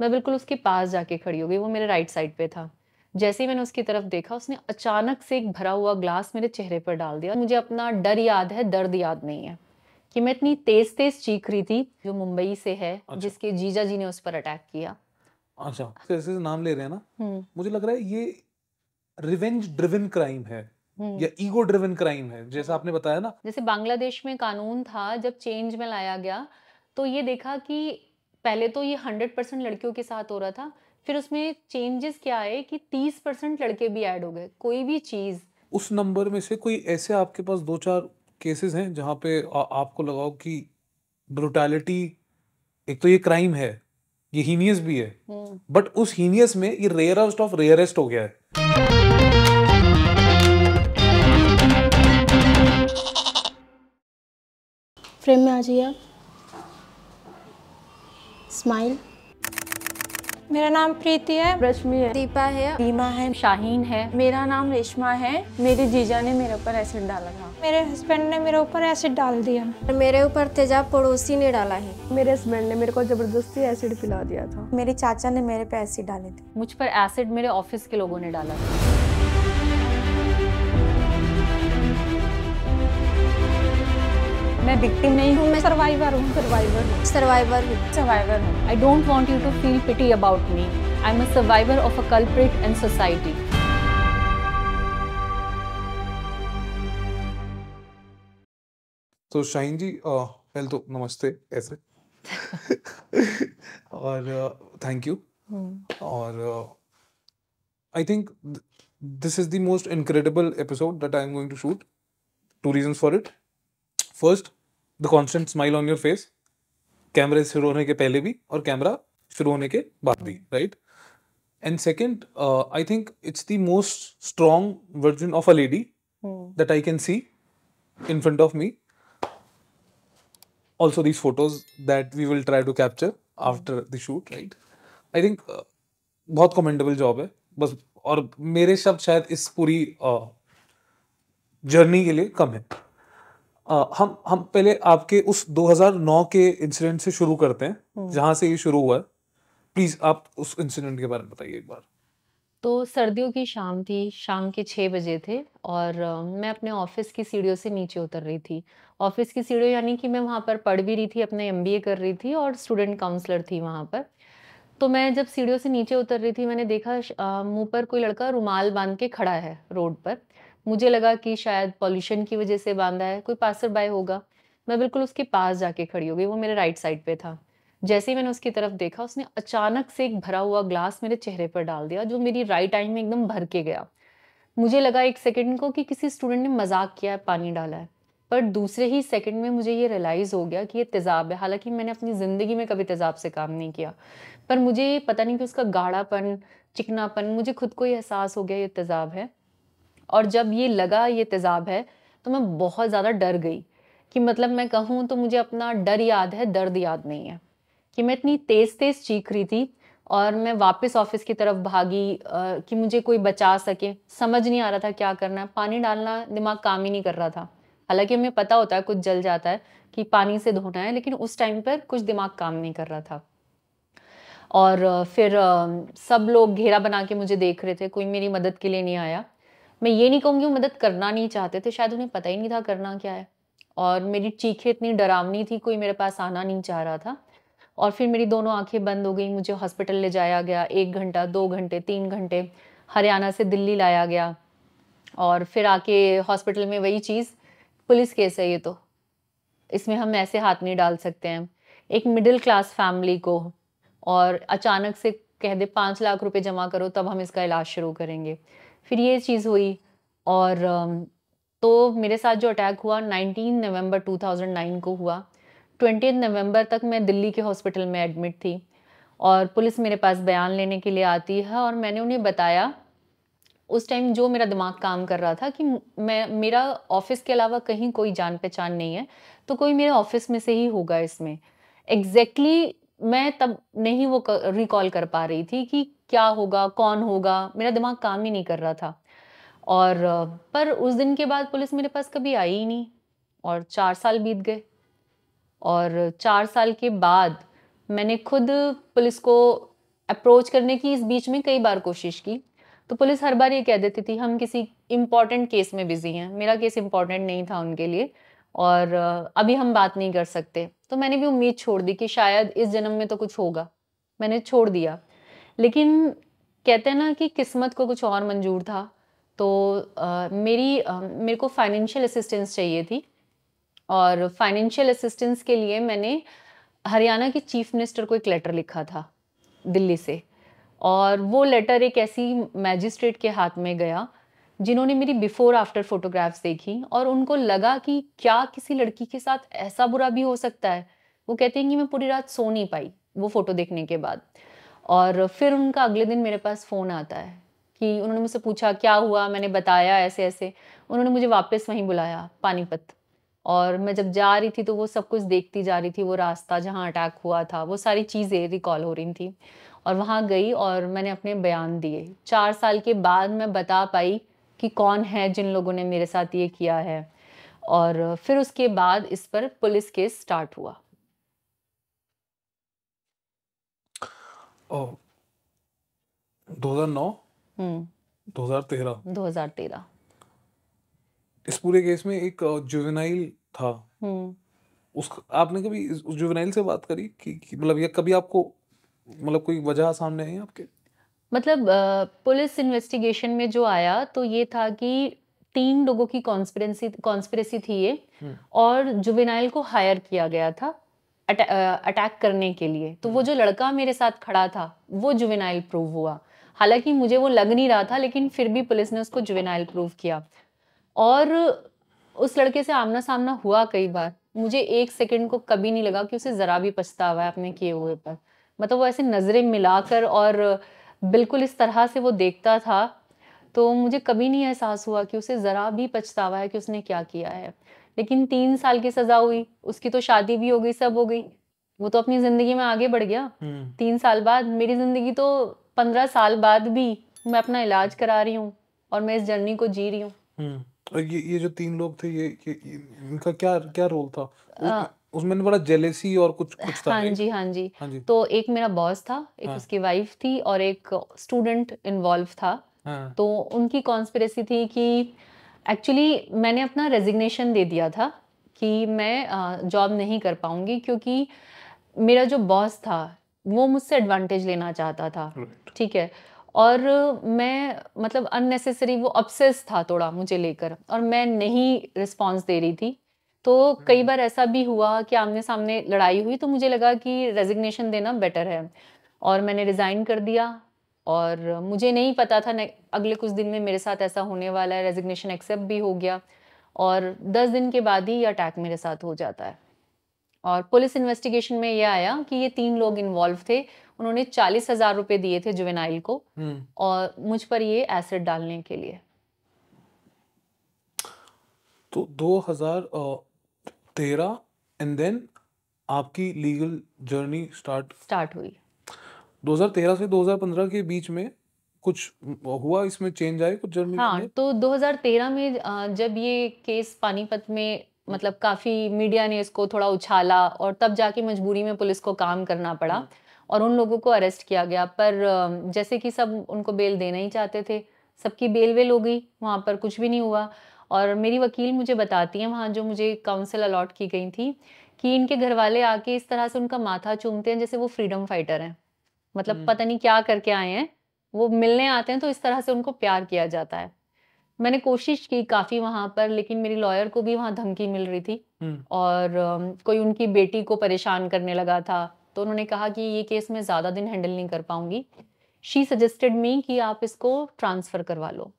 मैं बिल्कुल उसके पास जाके खड़ी हो गई, वो मेरे राइट साइड पे था। जैसे ही मैंने उसकी तरफ देखा, उसने अचानक से एक भरा हुआ ग्लास मेरे चेहरे पर डाल दिया। मुझे अपना डर याद है, दर्द याद नहीं है, कि मैं इतनी तेज तेज चीख रही थी। जो मुंबई से है, जिसके जीजा जी ने उस पर अटैक किया। अच्छा, ऐसे नाम ले रहे हैं ना, मुझे लग रहा है ये रिवेंज ड्रिवन क्राइम है या ईगो ड्रिवन क्राइम है, जैसा आपने बताया ना। जैसे बांग्लादेश में कानून था, जब चेंज में लाया गया तो ये देखा कि पहले तो ये 100% लड़कियों के साथ हो रहा था, फिर उसमें चेंजेस क्या आए कि 30% लड़के भी ऐड हो गए। कोई भी चीज उस नंबर में से कोई ऐसे आपके पास 2-4 केसेस हैं जहाँ पे आपको लगाओ कि ब्रूटैलिटी, एक तो ये क्राइम है, ये हीनियस भी है, बट उस हीनियस में ये रेयरेस्ट ऑफ रेयरेस्ट हो गया है। फ्रेम में आ जाइए आप। स्माइल। मेरा नाम प्रीति है। रश्मि है। दीपा है। रीमा है। शाहीन है। मेरा नाम रेशमा है। मेरे जीजा ने मेरे ऊपर एसिड डाला था। मेरे हस्बैंड ने मेरे ऊपर एसिड डाल दिया। मेरे ऊपर तेजाब पड़ोसी ने डाला है। मेरे हस्बैंड ने मेरे को जबरदस्ती एसिड पिला दिया था। मेरे चाचा ने मेरे पे एसिड डाले थे। मुझ पर एसिड मेरे ऑफिस के लोगों ने डाला था। मैं विक्टिम नहीं हूँ, मैं सर्वाइवर हूँ। सर्वाइवर हूँ। I don't want you to feel pity about me. I am a survivor of a culprit and society. तो शाहीन जी, पहले तो नमस्ते ऐसे और थैंक यू। और I think this is the most incredible episode that I am going to shoot. 2 reasons for it. First, the constant smile on your face, कैमरे शुरू होने के पहले भी और कैमरा शुरू होने के बाद भी, right. And second, I think it's the most strong version of a lady that I can see in front of me. Also these photos that we will try to capture after the shoot, right? I think बहुत commendable job है बस, और मेरे शब्द शायद इस पूरी journey के लिए कम है। हम पहले आपके उस 2009 के इंसिडेंट से शुरू करते हैं जहाँ से ये शुरू हुआ है। प्लीज आप उस इंसिडेंट के बारे में बताइए एक बार। तो सर्दियों की शाम थी, शाम के 6 बजे थे, और मैं अपने ऑफिस की सीढ़ियों से नीचे उतर रही थी। ऑफिस की सीढ़ियों यानी कि मैं वहाँ पर पढ़ भी रही थी, अपने MBA कर रही थी और स्टूडेंट काउंसलर थी वहाँ पर। तो मैं जब सीढ़ियों से नीचे उतर रही थी, मैंने देखा मुँह पर कोई लड़का रुमाल बांध के खड़ा है रोड पर। मुझे लगा कि शायद पॉल्यूशन की वजह से बांधा है, कोई पासर बाय होगा। मैं बिल्कुल उसके पास जाके खड़ी हो गई, वो मेरे राइट साइड पे था। जैसे ही मैंने उसकी तरफ देखा, उसने अचानक से एक भरा हुआ ग्लास मेरे चेहरे पर डाल दिया, जो मेरी राइट आई में एकदम भर के गया। मुझे लगा एक सेकंड को कि किसी स्टूडेंट ने मजाक किया है, पानी डाला है, पर दूसरे ही सेकंड में मुझे ये रियलाइज़ हो गया कि ये तेज़ाब है। हालांकि मैंने अपनी ज़िंदगी में कभी तेज़ाब से काम नहीं किया, पर मुझे पता नहीं कि उसका गाढ़ापन, चिकनापन, मुझे खुद को ये एहसास हो गया ये तेज़ाब है। और जब ये लगा ये तेज़ाब है, तो मैं बहुत ज़्यादा डर गई, कि मतलब मैं कहूँ तो मुझे अपना डर याद है, दर्द याद नहीं है, कि मैं इतनी तेज़ तेज़ चीख रही थी। और मैं वापस ऑफिस की तरफ भागी कि मुझे कोई बचा सके। समझ नहीं आ रहा था क्या करना है। पानी डालना, दिमाग काम ही नहीं कर रहा था। हालांकि हमें पता होता है कुछ जल जाता है कि पानी से धोना है, लेकिन उस टाइम पर कुछ दिमाग काम नहीं कर रहा था। और फिर सब लोग घेरा बना के मुझे देख रहे थे, कोई मेरी मदद के लिए नहीं आया। मैं ये नहीं कहूँगी वो मदद करना नहीं चाहते थे, शायद उन्हें पता ही नहीं था करना क्या है। और मेरी चीखें इतनी डरावनी थी, कोई मेरे पास आना नहीं चाह रहा था। और फिर मेरी दोनों आंखें बंद हो गई, मुझे हॉस्पिटल ले जाया गया। 1 घंटा, 2 घंटे, 3 घंटे, हरियाणा से दिल्ली लाया गया। और फिर आके हॉस्पिटल में वही चीज़, पुलिस केस है ये, तो इसमें हम ऐसे हाथ नहीं डाल सकते हैं। एक मिडिल क्लास फैमिली को और अचानक से कह दे 5 लाख रुपए जमा करो तब हम इसका इलाज शुरू करेंगे। फिर ये चीज़ हुई। और तो मेरे साथ जो अटैक हुआ 19 नवंबर 2009 को हुआ। 20 नवंबर तक मैं दिल्ली के हॉस्पिटल में एडमिट थी, और पुलिस मेरे पास बयान लेने के लिए आती है। और मैंने उन्हें बताया, उस टाइम जो मेरा दिमाग काम कर रहा था, कि मेरा ऑफिस के अलावा कहीं कोई जान पहचान नहीं है, तो कोई मेरे ऑफिस में से ही होगा। इसमें एग्जैक्टली मैं तब नहीं वो रिकॉल कर पा रही थी कि क्या होगा, कौन होगा, मेरा दिमाग काम ही नहीं कर रहा था। और पर उस दिन के बाद पुलिस मेरे पास कभी आई ही नहीं, और 4 साल बीत गए। और 4 साल के बाद मैंने खुद पुलिस को अप्रोच करने की इस बीच में कई बार कोशिश की, तो पुलिस हर बार ये कह देती थी हम किसी इम्पॉर्टेंट केस में बिजी हैं। मेरा केस इम्पॉर्टेंट नहीं था उनके लिए और अभी हम बात नहीं कर सकते। तो मैंने भी उम्मीद छोड़ दी कि शायद इस जन्म में तो कुछ होगा, मैंने छोड़ दिया। लेकिन कहते हैं ना कि किस्मत को कुछ और मंजूर था। तो मेरे को फाइनेंशियल असिस्टेंस चाहिए थी और फाइनेंशियल असिस्टेंस के लिए मैंने हरियाणा के चीफ मिनिस्टर को एक लेटर लिखा था दिल्ली से, और वो लेटर एक ऐसी मैजिस्ट्रेट के हाथ में गया जिन्होंने मेरी बिफोर आफ्टर फोटोग्राफ्स देखी और उनको लगा कि क्या किसी लड़की के साथ ऐसा बुरा भी हो सकता है। वो कहते हैं कि मैं पूरी रात सो नहीं पाई वो फ़ोटो देखने के बाद। और फिर उनका अगले दिन मेरे पास फ़ोन आता है कि उन्होंने मुझसे पूछा क्या हुआ, मैंने बताया ऐसे ऐसे। उन्होंने मुझे वापस वहीं बुलाया पानीपत, और मैं जब जा रही थी तो वो सब कुछ देखती जा रही थी, वो रास्ता जहाँ अटैक हुआ था वो सारी चीज़ें रिकॉल हो रही थी। और वहाँ गई और मैंने अपने बयान दिए। 4 साल के बाद मैं बता पाई कि कौन है जिन लोगों ने मेरे साथ ये किया है। और फिर उसके बाद इस पर पुलिस केस स्टार्ट हुआ। ओ 2009 2013 इस पूरे केस में एक जुवेनाइल था। उस आपने कभी उस जुवेनाइल से बात करी कि मतलब या कभी आपको मतलब कोई वजह सामने आई आपके? मतलब पुलिस इन्वेस्टिगेशन में जो आया तो ये था कि 3 लोगों की कॉन्स्पिरेसी थी ये, और जुवेनाइल को हायर किया गया था अटैक करने के लिए। तो वो जो लड़का मेरे साथ खड़ा था वो जुवेनाइल प्रूव हुआ, हालांकि मुझे वो लग नहीं रहा था, लेकिन फिर भी पुलिस ने उसको जुवेनाइल प्रूव किया। और उस लड़के से आमना सामना हुआ कई बार, मुझे 1 सेकेंड को कभी नहीं लगा कि उसे ज़रा भी पछतावा है अपने किए हुए पर। मतलब वो ऐसे नज़रें मिलाकर और बिल्कुल इस तरह से वो देखता था, तो मुझे कभी नहीं एहसास हुआ कि उसे ज़रा भी पछतावा है कि उसने क्या किया है। लेकिन 3 साल की सज़ा हुई, उसकी तो शादी भी हो गई, सब हो गई, वो तो अपनी ज़िंदगी में आगे बढ़ गया। 3 साल बाद मेरी ज़िंदगी तो 15 साल बाद भी मैं अपना इलाज करा रही हूँ और मैं इस जर्नी को जी रही हूँ। और ये जो 3 लोग थे ये इनका क्या रोल था? उसमें बड़ा जेलेसी और कुछ था। हाँ जी। तो एक मेरा बॉस था, एक उसकी वाइफ थी और एक स्टूडेंट इन्वॉल्व था। तो उनकी कॉन्स्पिरेसी थी कि एक्चुअली मैंने अपना रेजिग्नेशन दे दिया था कि मैं जॉब नहीं कर पाऊंगी, क्योंकि मेरा जो बॉस था वो मुझसे एडवांटेज लेना चाहता था। ठीक है। और मैं मतलब अननेसेसरी वो ऑब्सेस था थोड़ा मुझे लेकर, और मैं नहीं रिस्पॉन्स दे रही थी। तो कई बार ऐसा भी हुआ कि आमने सामने लड़ाई हुई, तो मुझे लगा कि रेजिग्नेशन देना बेटर है और मैंने रिज़ाइन कर दिया। और मुझे नहीं पता था अगले कुछ दिन में मेरे साथ ऐसा होने वाला है। रेजिग्नेशन एक्सेप्ट भी हो गया और 10 दिन के बाद ही ये अटैक मेरे साथ हो जाता है। और पुलिस इन्वेस्टिगेशन में ये आया कि ये 3 लोग इन्वॉल्व थे, उन्होंने 40,000 रुपये दिए थे जुवेनाइल को और मुझ पर ये एसिड डालने के लिए। तो 2013 एंड देन आपकी लीगल जर्नी स्टार्ट हुई। 2013 से 2015 के बीच में कुछ हुआ, इसमें चेंज आए कुछ जर्नी? हाँ, तो 2013 में जब ये केस पानीपत में मतलब काफ़ी मीडिया ने इसको थोड़ा उछाला और तब जाके मजबूरी में पुलिस को काम करना पड़ा और उन लोगों को अरेस्ट किया गया। पर जैसे कि सब उनको बेल देना ही चाहते थे, सबकी बेल वेल हो गई, वहाँ पर कुछ भी नहीं हुआ। और मेरी वकील मुझे बताती हैं वहाँ जो मुझे काउंसिल अलॉट की गई थी कि इनके घर वाले आके इस तरह से उनका माथा चूमते हैं जैसे वो फ्रीडम फाइटर हैं। मतलब पता नहीं क्या करके आए हैं, वो मिलने आते हैं तो इस तरह से उनको प्यार किया जाता है। मैंने कोशिश की काफ़ी वहाँ पर, लेकिन मेरी लॉयर को भी वहाँ धमकी मिल रही थी और कोई उनकी बेटी को परेशान करने लगा था। तो उन्होंने कहा कि ये केस मैं ज़्यादा दिन हैंडल नहीं कर पाऊँगी। शी सजेस्टेड मी कि आप इसको ट्रांसफ़र करवा लो।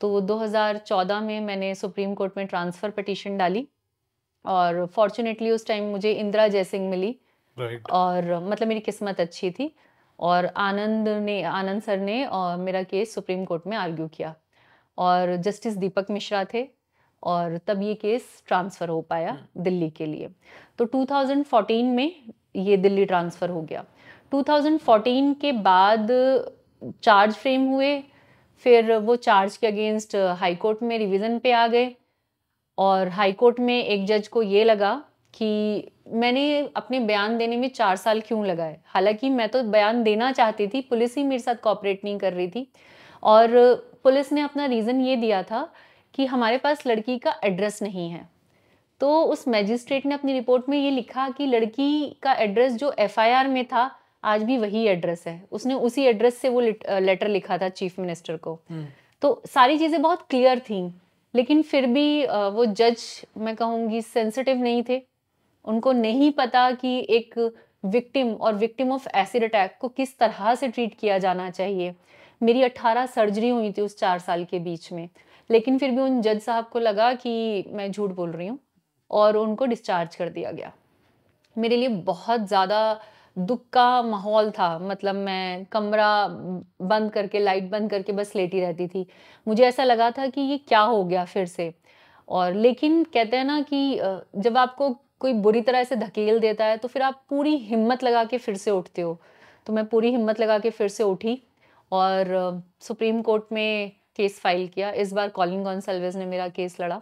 तो 2014 में मैंने सुप्रीम कोर्ट में ट्रांसफ़र पिटीशन डाली और फॉर्चुनेटली उस टाइम मुझे इंदिरा जयसिंह मिली। और मतलब मेरी किस्मत अच्छी थी और आनंद सर ने और मेरा केस सुप्रीम कोर्ट में आर्ग्यू किया और जस्टिस दीपक मिश्रा थे और तब ये केस ट्रांसफ़र हो पाया दिल्ली के लिए। तो 2014 में ये दिल्ली ट्रांसफ़र हो गया। 2014 के बाद चार्ज फ्रेम हुए, फिर वो चार्ज के अगेंस्ट हाई कोर्ट में रिवीज़न पे आ गए और हाई कोर्ट में एक जज को ये लगा कि मैंने अपने बयान देने में 4 साल क्यों लगाए। हालांकि मैं तो बयान देना चाहती थी, पुलिस ही मेरे साथ कॉपरेट नहीं कर रही थी। और पुलिस ने अपना रीज़न ये दिया था कि हमारे पास लड़की का एड्रेस नहीं है। तो उस मैजिस्ट्रेट ने अपनी रिपोर्ट में ये लिखा कि लड़की का एड्रेस जो एफआईआर में था आज भी वही एड्रेस है, उसने उसी एड्रेस से वो लेटर लिखा था चीफ मिनिस्टर को। तो सारी चीज़ें बहुत क्लियर थीं, लेकिन फिर भी वो जज, मैं कहूँगी, सेंसिटिव नहीं थे। उनको नहीं पता कि एक विक्टिम और विक्टिम ऑफ एसिड अटैक को किस तरह से ट्रीट किया जाना चाहिए। मेरी 18 सर्जरी हुई थी उस 4 साल के बीच में, लेकिन फिर भी उन जज साहब को लगा कि मैं झूठ बोल रही हूँ और उनको डिस्चार्ज कर दिया गया। मेरे लिए बहुत ज़्यादा दुख का माहौल था। मतलब मैं कमरा बंद करके, लाइट बंद करके बस लेटी रहती थी। मुझे ऐसा लगा था कि ये क्या हो गया फिर से। और लेकिन कहते हैं ना कि जब आपको कोई बुरी तरह से धकेल देता है तो फिर आप पूरी हिम्मत लगा के फिर से उठते हो। तो मैं पूरी हिम्मत लगा के फिर से उठी और सुप्रीम कोर्ट में केस फाइल किया। इस बार कॉलिंग गॉन्साल्वेज ने मेरा केस लड़ा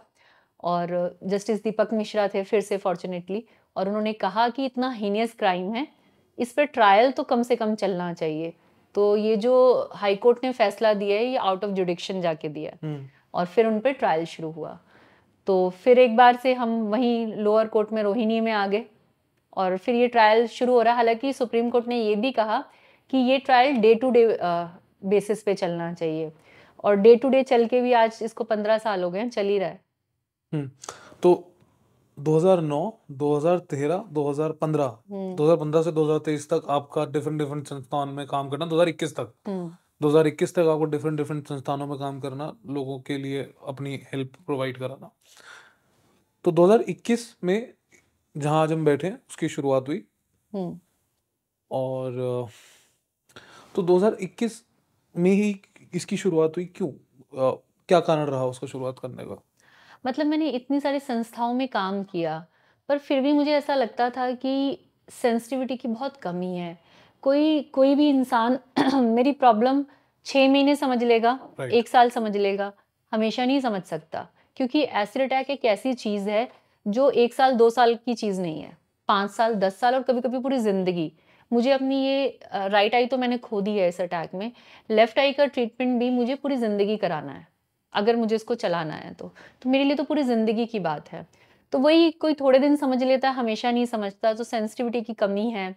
और जस्टिस दीपक मिश्रा थे फिर से फॉर्चुनेटली, और उन्होंने कहा कि इतना हीनियस क्राइम है, इस पर ट्रायल तो कम से कम चलना चाहिए। तो ये जो हाई कोर्ट ने फैसला दिया है ये आउट ऑफ जुडिक्शन जाके दिया और फिर उन पर ट्रायल शुरू हुआ। तो फिर एक बार से हम वहीं लोअर कोर्ट में रोहिणी में आ गए और फिर ये ट्रायल शुरू हो रहा। हालांकि सुप्रीम कोर्ट ने ये भी कहा कि ये trial day to day basis पे चलना चाहिए, और डे टू डे चल के भी आज इसको 15 साल हो गए हैं, चल ही रहा है। तो 2009, 2013, 2015, 2015 से 2023 तक आपका डिफरेंट संस्थान में काम करना, 2021 तक आपको डिफरेंट संस्थानों में काम करना, लोगों के लिए अपनी हेल्प प्रोवाइड कराना। तो 2021 में जहां आज हम बैठे हैं उसकी शुरुआत हुई। और तो 2021 में ही इसकी शुरुआत हुई, क्यों, क्या कारण रहा उसका शुरुआत करने का? मतलब मैंने इतनी सारी संस्थाओं में काम किया पर फिर भी मुझे ऐसा लगता था कि सेंसिटिविटी की बहुत कमी है। कोई भी इंसान मेरी प्रॉब्लम 6 महीने समझ लेगा, 1 साल समझ लेगा, हमेशा नहीं समझ सकता, क्योंकि एसिड अटैक एक ऐसी चीज़ है जो 1 साल 2 साल की चीज़ नहीं है, 5 साल 10 साल और कभी कभी पूरी ज़िंदगी। मुझे अपनी ये राइट आई तो मैंने खो दी है इस अटैक में, लेफ्ट आई का ट्रीटमेंट भी मुझे पूरी ज़िंदगी कराना है अगर मुझे इसको चलाना है तो मेरे लिए तो पूरी ज़िंदगी की बात है। तो वही कोई थोड़े दिन समझ लेता है, हमेशा नहीं समझता। तो सेंसिटिविटी की कमी है।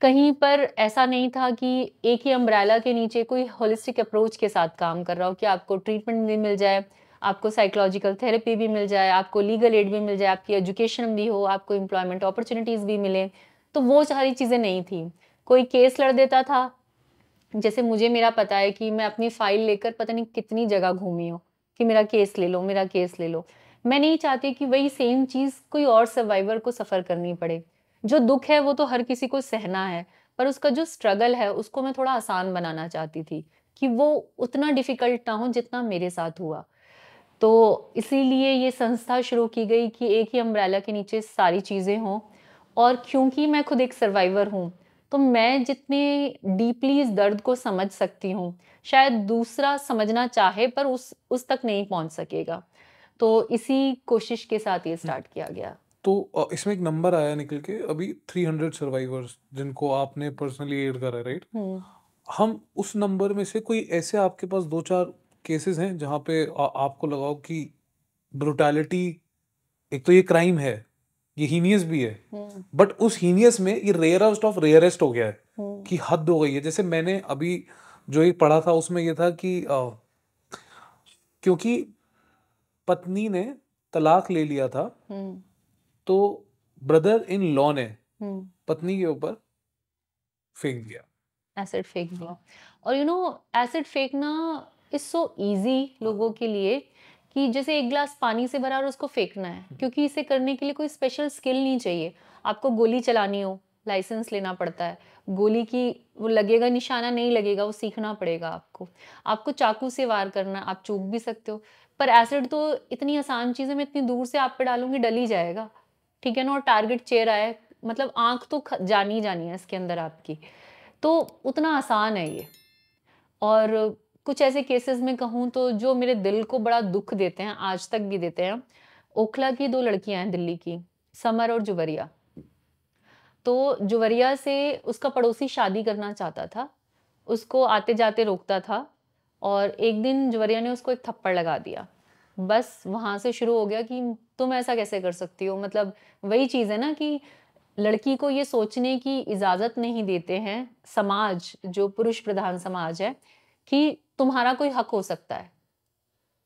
कहीं पर ऐसा नहीं था कि एक ही अम्ब्रेला के नीचे कोई होलिस्टिक अप्रोच के साथ काम कर रहा हो कि आपको ट्रीटमेंट भी मिल जाए, आपको साइकोलॉजिकल थेरेपी भी मिल जाए, आपको लीगल एड भी मिल जाए, आपकी एजुकेशन भी हो, आपको एम्प्लॉयमेंट अपॉर्चुनिटीज़ भी मिले। तो वो सारी चीज़ें नहीं थी। कोई केस लड़ देता था, जैसे मुझे, मेरा पता है कि मैं अपनी फाइल लेकर पता नहीं कितनी जगह घूमी हूँ कि मेरा केस ले लो, मेरा केस ले लो। मैं नहीं चाहती कि वही सेम चीज़ कोई और सर्वाइवर को सफ़र करनी पड़े। जो दुख है वो तो हर किसी को सहना है, पर उसका जो स्ट्रगल है उसको मैं थोड़ा आसान बनाना चाहती थी कि वो उतना डिफ़िकल्ट ना हो जितना मेरे साथ हुआ। तो इसीलिए ये संस्था शुरू की गई कि एक ही अम्ब्रेला के नीचे सारी चीज़ें हों। और क्योंकि मैं खुद एक सर्वाइवर हूँ तो मैं जितने डीपली इस दर्द को समझ सकती हूँ शायद दूसरा समझना चाहे पर उस तक नहीं पहुँच सकेगा। तो इसी कोशिश के साथ ये स्टार्ट किया गया। तो इसमें एक नंबर आया निकल के अभी 300 सर्वाइवर्स जिनको आपने पर्सनली एड करा, राइट? हम उस नंबर में से कोई ऐसे आपके पास 2-4 केसेस हैं जहाँ पे आपको लगाओ कि ब्रूटैलिटी, एक तो ये क्राइम है, ये हीनियस भी है, बट उस हीनियस में ये रेयरेस्ट ऑफ रेयरेस्ट हो गया है कि हद हो गई है। जैसे मैंने अभी जो एक पढ़ा था उसमें ये था कि क्योंकि पत्नी ने तलाक ले लिया था तो ब्रदर इन लॉ ने पत्नी के ऊपर फेंक दिया, एसिड फेंक दिया। और यू नो एसिड फेंकना इज सो इजी लोगों के लिए कि जैसे एक गिलास पानी से भरा और उसको फेंकना है, क्योंकि इसे करने के लिए कोई स्पेशल स्किल नहीं चाहिए। आपको गोली चलानी हो लाइसेंस लेना पड़ता है, गोली की वो लगेगा निशाना, नहीं लगेगा वो सीखना पड़ेगा आपको। आपको चाकू से वार करना, आप चूक भी सकते हो, पर एसिड तो इतनी आसान चीज़ है, मैं इतनी दूर से आप पे डालूंगी डल ही जाएगा, ठीक है ना। और टारगेट चेहरा है, मतलब आंख तो जानी जानी है इसके अंदर आपकी, तो उतना आसान है ये। और कुछ ऐसे केसेस में कहूँ तो जो मेरे दिल को बड़ा दुख देते हैं, आज तक भी देते हैं। ओखला की 2 लड़कियाँ हैं दिल्ली की, समर और जुवैरिया। तो जुवैरिया से उसका पड़ोसी शादी करना चाहता था, उसको आते जाते रोकता था और एक दिन जुवैरिया ने उसको एक थप्पड़ लगा दिया। बस वहाँ से शुरू हो गया कि तुम ऐसा कैसे कर सकती हो। मतलब वही चीज़ है ना कि लड़की को ये सोचने की इजाज़त नहीं देते हैं समाज, जो पुरुष प्रधान समाज है, कि तुम्हारा कोई हक हो सकता है,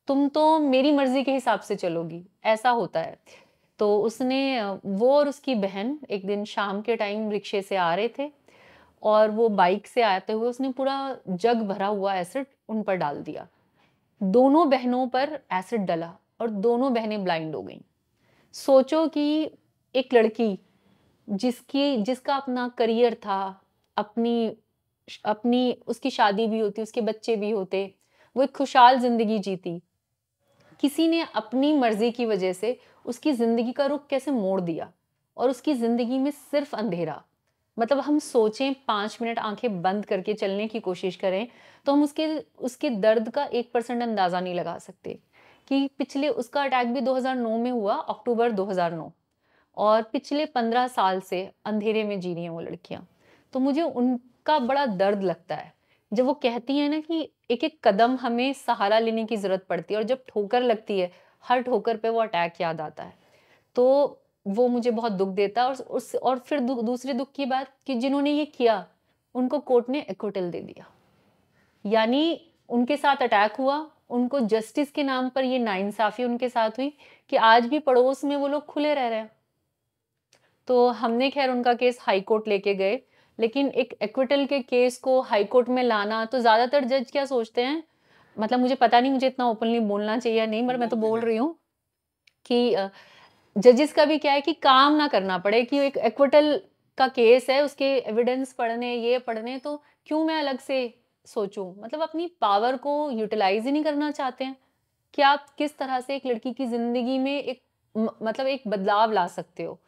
तुम तो मेरी मर्जी के हिसाब से चलोगी, ऐसा होता है। तो उसने, वो और उसकी बहन एक दिन शाम के टाइम रिक्शे से आ रहे थे और वो बाइक से आते हुए उसने पूरा जग भरा हुआ एसिड उन पर डाल दिया। दोनों बहनों पर एसिड डला और दोनों बहनें ब्लाइंड हो गईं। सोचो कि एक लड़की जिसका अपना करियर था, अपनी उसकी शादी भी होती, उसके बच्चे भी होते, वो एक खुशहाल जिंदगी जीती, किसी ने अपनी मर्जी की वजह से उसकी ज़िंदगी का रुख कैसे मोड़ दिया और उसकी ज़िंदगी में सिर्फ अंधेरा। मतलब हम सोचें, 5 मिनट आंखें बंद करके चलने की कोशिश करें तो हम उसके दर्द का 1% अंदाज़ा नहीं लगा सकते। कि पिछले, उसका अटैक भी 2009 में हुआ, अक्टूबर 2009, और पिछले 15 साल से अंधेरे में जी रही हैं वो लड़कियाँ। तो मुझे उनका बड़ा दर्द लगता है जब वो कहती हैं ना कि एक एक कदम हमें सहारा लेने की ज़रूरत पड़ती है, और जब ठोकर लगती है, हर ठोकर पे वो अटैक याद आता है। तो वो मुझे बहुत दुख देता है। और फिर दूसरे दुख की बात कि जिन्होंने ये किया उनको कोर्ट ने एक्विटल दे दिया, यानी उनके साथ अटैक हुआ, उनको जस्टिस के नाम पर ये नाइंसाफ़ी उनके साथ हुई कि आज भी पड़ोस में वो लोग खुले रह रहे हैं। तो हमने खैर उनका केस हाई कोर्ट लेके गए, लेकिन एक एक्विटल के केस को हाई कोर्ट में लाना, तो ज़्यादातर जज क्या सोचते हैं, मतलब मुझे पता नहीं मुझे इतना ओपनली बोलना चाहिए या नहीं, पर मैं तो बोल रही हूँ कि जजेस का भी क्या है कि काम ना करना पड़े कि एक एक्विटल का केस है, उसके एविडेंस पढ़ने, ये पढ़ने, तो क्यों मैं अलग से सोचूं। मतलब अपनी पावर को यूटिलाइज ही नहीं करना चाहते हैं कि आप किस तरह से एक लड़की की ज़िंदगी में एक बदलाव ला सकते हो।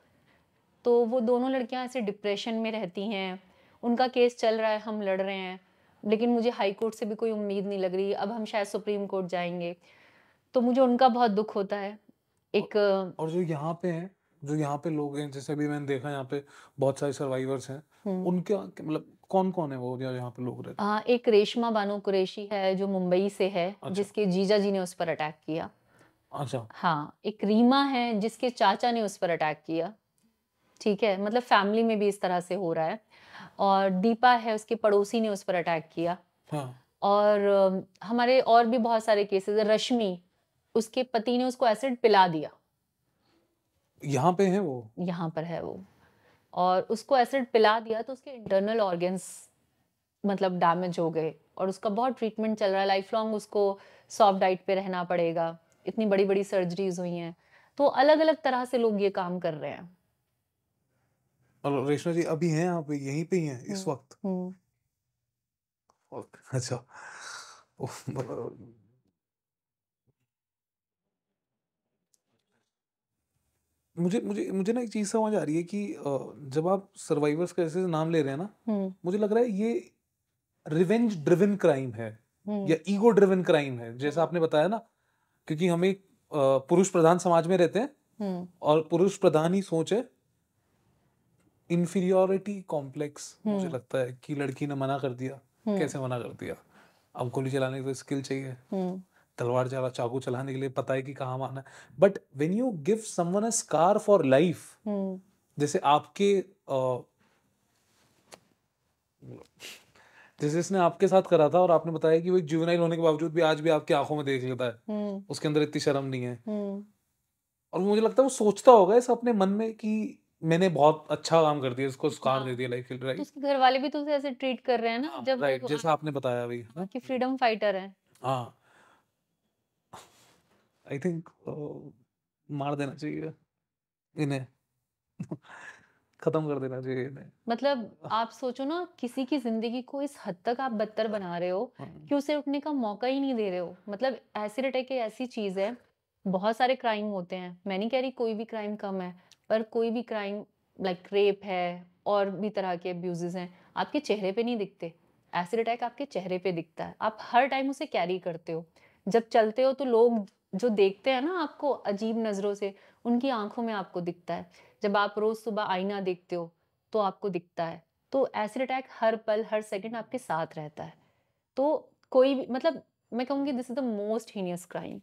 तो वो दोनों लड़कियाँ ऐसे डिप्रेशन में रहती हैं, उनका केस चल रहा है, हम लड़ रहे हैं, लेकिन मुझे हाई कोर्ट से भी कोई उम्मीद नहीं लग रही, अब हम शायद सुप्रीम कोर्ट जाएंगे। तो मुझे उनका बहुत दुख होता है। एक और जो यहाँ पे हैं, जो यहाँ पे लोग हैं, जैसे भी मैंने देखा यहाँ पे बहुत सारे सर्वाइवर्स हैं, उनके मतलब कौन कौन है वो जो यहाँ पे लोग रहते हैं? हाँ, एक रेशमा बानो कुरैशी है जो मुंबई से है। अच्छा। जिसके जीजा जी ने उस पर अटैक किया। अच्छा। हाँ, एक रीमा है जिसके चाचा ने उस पर अटैक किया। ठीक है, मतलब फैमिली में भी इस तरह से हो रहा है। और दीपा है, उसके पड़ोसी ने उस पर अटैक किया। हाँ। और हमारे और भी बहुत सारे केसेस। रश्मि, उसके पति ने उसको एसिड पिला दिया। यहाँ पे है वो? यहाँ पर है वो, और उसको एसिड पिला दिया तो उसके इंटरनल ऑर्गन्स मतलब डैमेज हो गए और उसका बहुत ट्रीटमेंट चल रहा है, लाइफ लॉन्ग उसको सॉफ्ट डाइट पे रहना पड़ेगा। इतनी बड़ी बड़ी सर्जरीज हुई हैं। तो अलग अलग तरह से लोग ये काम कर रहे हैं। रेशमा जी अभी हैं आप यहीं पे ही हैं इस वक्त? अच्छा। मुझे मुझे मुझे ना एक चीज समझ आ रही है कि जब आप सर्वाइवर्स का ऐसे नाम ले रहे हैं ना, मुझे लग रहा है ये रिवेंज ड्रिवन क्राइम है या ईगो ड्रिवन क्राइम है, जैसा आपने बताया ना, क्योंकि हम एक पुरुष प्रधान समाज में रहते हैं और पुरुष प्रधान ही सोच है। इन्फीरियोरिटी कॉम्प्लेक्स, मुझे लगता है कि लड़की ने मना कर दिया, कैसे मना कर दिया, अब गोली चलाने के लिए स्किल चाहिए, तलवार चला, चाकू चलाने के लिए पता है कि कहाँ मारना है। But when you give someone a scar for life, जैसे आपके जैसे इसने आपके साथ करा था और आपने बताया कि वो जुवेनाइल होने के बावजूद भी आज भी आपकी आंखों में देख लेता है, उसके अंदर इतनी शर्म नहीं है, और मुझे लगता है वो सोचता होगा ऐसा अपने मन में कि मैंने बहुत अच्छा काम कर दिया, इसको स्कार दे दिया लाइफ। राइट, उसके घर वाले भी तो उसे ऐसे ट्रीट कर रहे हैं ना, जब राइट जैसा आपने बताया अभी कि फ्रीडम फाइटर है। हाँ, आई थिंक मार देना चाहिए इन्हें, खत्म कर देना चाहिए इन्हें। मतलब आप सोचो ना, किसी की जिंदगी को इस हद तक आप बदतर बना रहे हो कि उसे उठने का मौका ही नहीं दे रहे हो। मतलब एसिड अटैक ऐसी चीज है, बहुत सारे क्राइम होते हैं, मैं नहीं कह रही कोई भी क्राइम कम है, पर कोई भी क्राइम लाइक रेप है और भी तरह के अब्यूजेस हैं, आपके चेहरे पे नहीं दिखते। एसिड अटैक आपके चेहरे पे दिखता है, आप हर टाइम उसे कैरी करते हो, जब चलते हो तो लोग जो देखते हैं ना आपको अजीब नज़रों से, उनकी आंखों में आपको दिखता है। जब आप रोज सुबह आईना देखते हो तो आपको दिखता है। तो एसिड अटैक हर पल हर सेकंड आपके साथ रहता है। तो कोई भी, मतलब मैं कहूँगी this is the most heinous crime.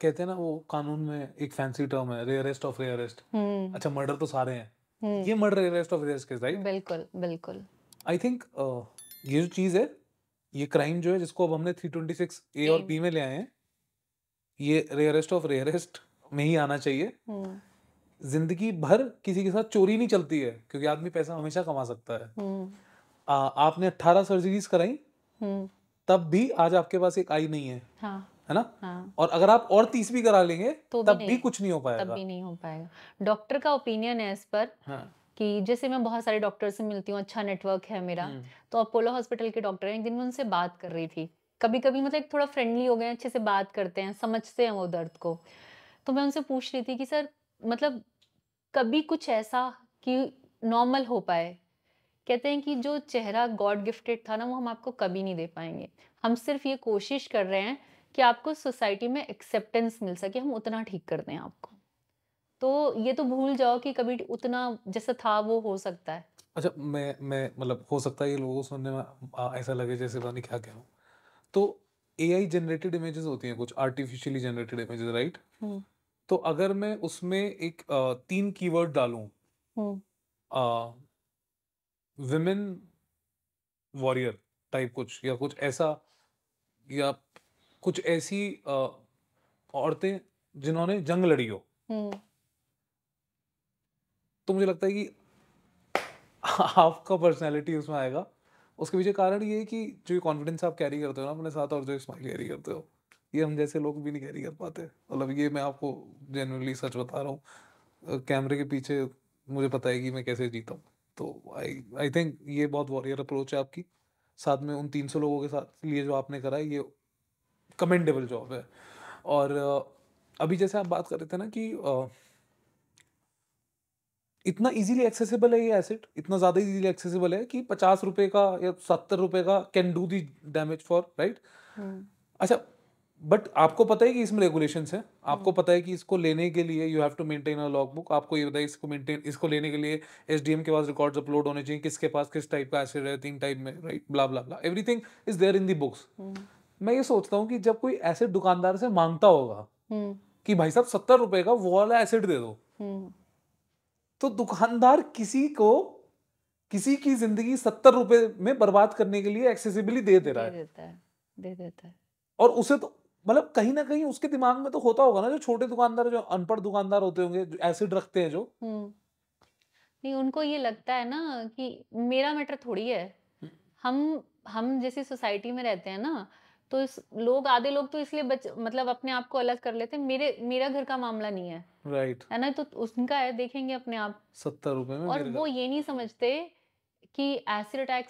कहते हैं ना वो कानून में एक फैंसी टर्म है, रेयरेस्ट ऑफ रेयरेस्ट। अच्छा मर्डर तो सारे हैं, ये murder rarest of rarest case, right? बिल्कुल बिल्कुल। आई थिंक ये जो चीज है, ये क्राइम जो है जिसको अब हमने 326 ए और बी में ले आए हैं, ये रेयरेस्ट ऑफ रेयरेस्ट में ही आना चाहिए। जिंदगी भर किसी के साथ चोरी नहीं चलती है क्योंकि आदमी पैसा हमेशा कमा सकता है। आपने 18 सर्जरीज कराई तब भी आज आपके पास एक आई नहीं है, है ना? और अगर आप और 30 भी करा लेंगे तो तब भी कुछ नहीं हो पाएगा, तब भी नहीं हो पाएगा। डॉक्टर का ओपिनियन है इस पर कि जैसे मैं बहुत सारे डॉक्टर से मिलती हूँ, अच्छा नेटवर्क है मेरा, तो अपोलो हॉस्पिटल के डॉक्टर हैं, एक दिन मैं उनसे बात कर रही थी, कभी कभी मतलब थोड़ा फ्रेंडली हो गए, अच्छे से बात करते हैं, समझते हैं वो दर्द को। तो मैं उनसे पूछ रही थी कि सर मतलब कभी कुछ ऐसा कि नॉर्मल हो पाए? कहते हैं कि जो चेहरा गॉड गिफ्टेड था ना वो हम आपको कभी नहीं दे पाएंगे, हम सिर्फ ये कोशिश कर रहे हैं कि आपको सोसाइटी में एक्सेप्टेंस मिल सके, हम उतना ठीक कर दें आपको। तो ये तो भूल जाओ कि कभी उतना जैसा था वो हो सकता है। अच्छा मैं मतलब हो सकता है ये लोगों को सुनने में ऐसा लगे जैसे पता नहीं क्या कह रहा हूँ। तो AI जनरेटेड इमेजेस होती हैं कुछ, आर्टिफिशियली जनरेटेड इमेजेस, राइट? तो अगर मैं उसमें एक 3 कीवर्ड डालूं, विमेन वॉरियर टाइप कुछ, या कुछ ऐसा, या कुछ ऐसी औरतें जिन्होंने जंग लड़ी हो, तो मुझे लगता है कि आपका पर्सनैलिटी उसमें आएगा। उसके पीछे कारण ये है कि जो कॉन्फिडेंस आप कैरी करते हो ना अपने साथ, और जो स्माइल कैरी करते हो, ये हम जैसे लोग भी नहीं कैरी कर पाते। मतलब ये मैं आपको जेन्युइनली सच बता रहा हूँ, कैमरे के पीछे मुझे पता है कि मैं कैसे जीता हूँ। तो आई थिंक ये बहुत वॉरियर अप्रोच है आपकी, साथ में उन 300 लोगों के साथ लिए जो आपने करा है, ये कमेंडेबल जॉब है। और अभी जैसे आप बात कर रहे थे ना कि इतना इजीली एक्सेसिबल है ये एसिड, इतना ज़्यादा इजीली एक्सेसिबल है कि 50 रुपये का या 70 रुपये का can do the damage for, right? अच्छा बट आपको पता है कि इसमें रेगुलेशंस हैं, आपको पता है कि इसको लेने के लिए you have to maintain a log book, आपको ये बताइए इसको लेने के लिए SDM के पास रिकॉर्ड्स अपलोड होने चाहिए, किसके पास किस टाइप का एसिड है, 3 टाइप में, right? Blah blah blah, everything is there in the books. मैं ये सोचता हूँ कि जब कोई एसिड दुकानदार से मांगता होगा कि भाई साहब 70 रुपये का वो वाला एसिड दे दो, तो दुकानदार किसी की जिंदगी 70 रुपये में बर्बाद करने के लिए एक्सेसिबली दे देता है। और उसे तो मतलब कहीं ना कहीं उसके दिमाग में तो होता होगा ना, जो छोटे दुकानदार, जो अनपढ़ दुकानदार होते होंगे, जो एसिड रखते हैं, जो नहीं, उनको ये लगता है ना कि मेरा मैटर थोड़ी है। हम जैसी सोसाइटी में रहते हैं ना, तो लोग, आधे लोग तो इसलिए मतलब अपने आप को अलग कर लेते हैं, मेरा घर का मामला नहीं है, राइट? है ना, तो उनका है, देखेंगे अपने आप 70 रुपए में। और वो ये नहीं समझते कि एसिड अटैक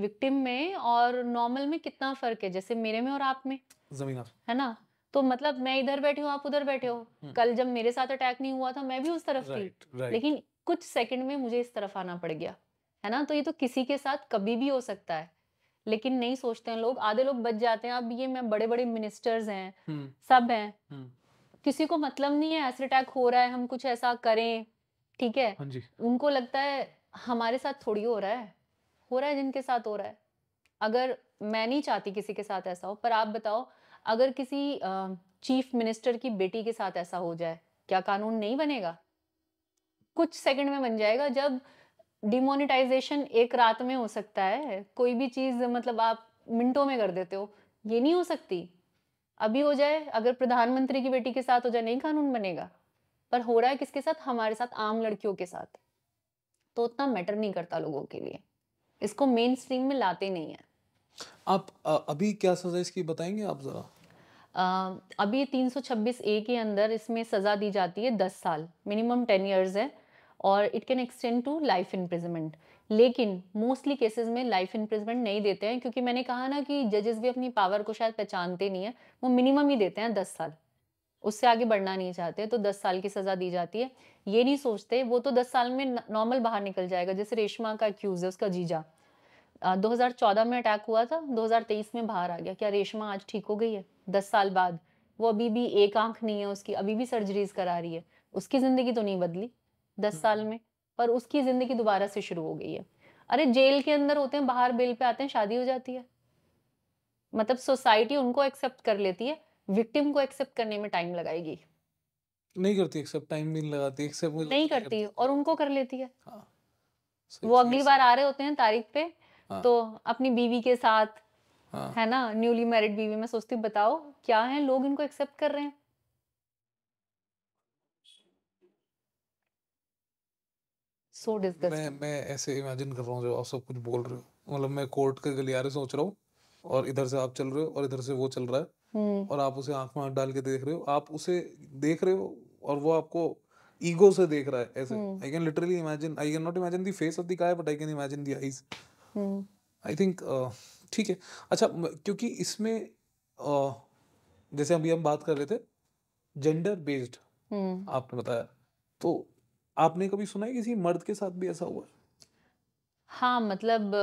विक्टिम में और नॉर्मल में कितना फर्क है, जैसे मेरे में और आप में, है ना? तो मतलब मैं इधर बैठी हूँ, आप उधर बैठे हो। कल जब मेरे साथ अटैक नहीं हुआ था, मैं भी उस तरफ थी, लेकिन कुछ सेकंड में मुझे इस तरफ आना पड़ गया, है ना? तो ये तो किसी के साथ कभी भी हो सकता है, लेकिन नहीं सोचते हैं लोग, आधे लोग बच जाते हैं। अब ये मैं, बड़े बड़े मिनिस्टर्स हैं, सब हैं, किसी को मतलब नहीं है एसिड अटैक हो रहा है, हम कुछ ऐसा करें, ठीक है? उनको लगता है हमारे साथ थोड़ी हो रहा है जिनके साथ हो रहा है। अगर मैं नहीं चाहती किसी के साथ ऐसा हो, पर आप बताओ अगर किसी चीफ मिनिस्टर की बेटी के साथ ऐसा हो जाए, क्या कानून नहीं बनेगा? कुछ सेकंड में बन जाएगा। जब डिमोनेटाइजेशन एक रात में हो सकता है, कोई भी चीज मतलब आप मिनटों में कर देते हो, ये नहीं हो सकती। अभी हो जाए, अगर प्रधानमंत्री की बेटी के साथ हो जाए, नहीं कानून बनेगा। पर हो रहा है किसके साथ? हमारे साथ, आम लड़कियों के साथ। तो उतना मैटर नहीं करता लोगों के लिए, इसको मेन स्ट्रीम में लाते नहीं है। आप अभी क्या सजा इसकी बताएंगे आप जरा? अभी 326A के अंदर इसमें सजा दी जाती है 10 साल, मिनिमम 10 इयर्स है, और it can extend to life imprisonment. लेकिन मोस्टली केसेस में लाइफ इम्प्रिजमेंट नहीं देते हैं, क्योंकि मैंने कहा ना कि जजेस भी अपनी पावर को शायद पहचानते नहीं है, वो मिनिमम ही देते हैं 10 साल, उससे आगे बढ़ना नहीं चाहते, तो 10 साल की सजा दी जाती है। ये नहीं सोचते, वो तो 10 साल में नॉर्मल बाहर निकल जाएगा। जैसे रेशमा का एक्यूज है, उसका जीजा 2014 में अटैक हुआ था, 2023 में बाहर आ गया। क्या रेशमा आज ठीक हो गई है? 10 साल बाद वो अभी भी एक आंख नहीं है उसकी, अभी भी सर्जरीज करा रही है, उसकी ज़िंदगी तो नहीं बदली 10 साल में, पर उसकी ज़िंदगी दोबारा से शुरू हो गई है। अरे जेल के अंदर होते हैं, बाहर बेल पे आते हैं, शादी हो जाती है। मतलब सोसाइटी उनको एक्सेप्ट कर लेती है, विक्टिम को एक्सेप्ट करने में टाइम लगाएगी, नहीं करती एक्सेप्ट, टाइम भी लगाती एक्सेप्ट, नहीं करती और उनको कर लेती है। हाँ। वो अगली बार आ रहे होते हैं तारीख पे, हाँ। तो अपनी बीवी के साथ, हाँ। है ना, न्यूली मैरिड बीवी। में सोचती बताओ क्या है, लोग इनको एक्सेप्ट कर रहे हैं। So disgusting. मैं ऐसे इमेजिन कर रहा हूँ जो आप सब कुछ बोल रहे हो। मतलब मैं कोर्ट के गलियारे सोच रहा हूँ और इधर से आप चल रहे हो और इधर से वो चल रहा है, और आप उसे आंख में आंख डाल के देख रहे हो, आप उसे देख रहे हो और वो आपको ईगो से देख रहा है। ऐसे I can literally imagine, I can not imagine the face of the guy but I can imagine the eyes. I think ठीक है। अच्छा, क्योंकि इसमें जैसे अभी हम बात कर रहे थे जेंडर बेस्ड, आपने बताया, तो आपने कभी सुना है किसी मर्द के साथ भी ऐसा हुआ? हाँ, मतलब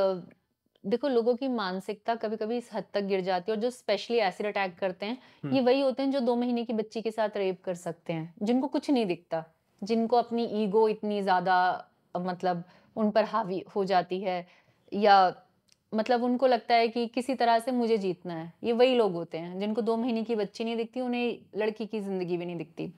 देखो लोगों की मानसिकता कभी कभी इस हद तक गिर जाती है, और जो स्पेशली एसिड अटैक करते हैं ये वही होते हैं जो 2 महीने की बच्ची के साथ रेप कर सकते हैं, जिनको कुछ नहीं दिखता, जिनको अपनी ईगो इतनी ज्यादा मतलब उन पर हावी हो जाती है, या मतलब उनको लगता है कि किसी तरह से मुझे जीतना है। ये वही लोग होते हैं जिनको 2 महीने की बच्ची नहीं दिखती, उन्हें लड़की की जिंदगी भी नहीं दिखती।